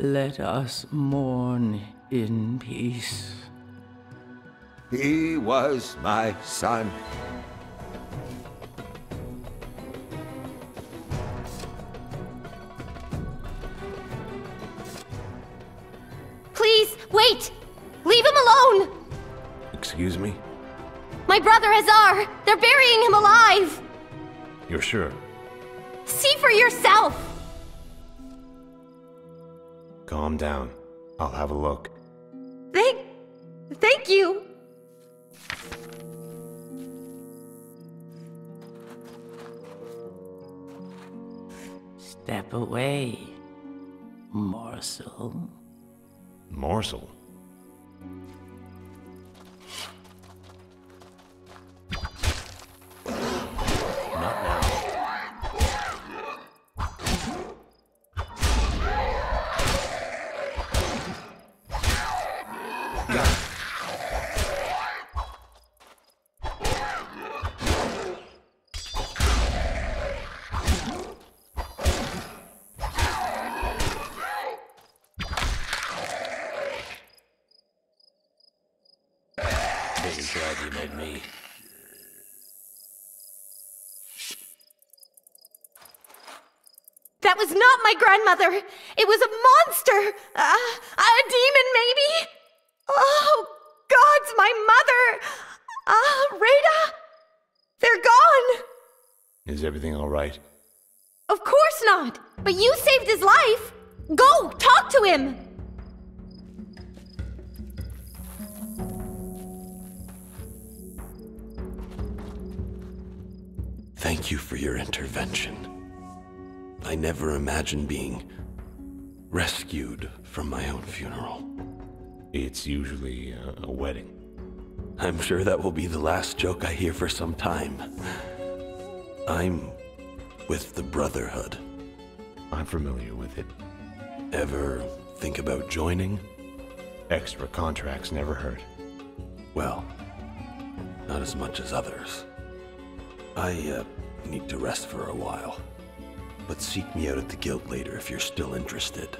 Let us mourn in peace. He was my son. Please, wait! Leave him alone! Excuse me? My brother Azhar! They're burying him alive! You're sure? See for yourself! Calm down. I'll have a look. Thank you! Step away, morsel. Morsel? That was not my grandmother! It was a monster! A demon, maybe? Oh, gods, my mother! Rada! They're gone! Is everything all right? Of course not! But you saved his life! Go, talk to him! Thank you for your intervention. I never imagined being rescued from my own funeral. It's usually a wedding. I'm sure that will be the last joke I hear for some time. I'm with the Brotherhood. I'm familiar with it. Ever think about joining? Extra contracts never hurt. Well, not as much as others. I need to rest for a while. But seek me out at the guild later if you're still interested.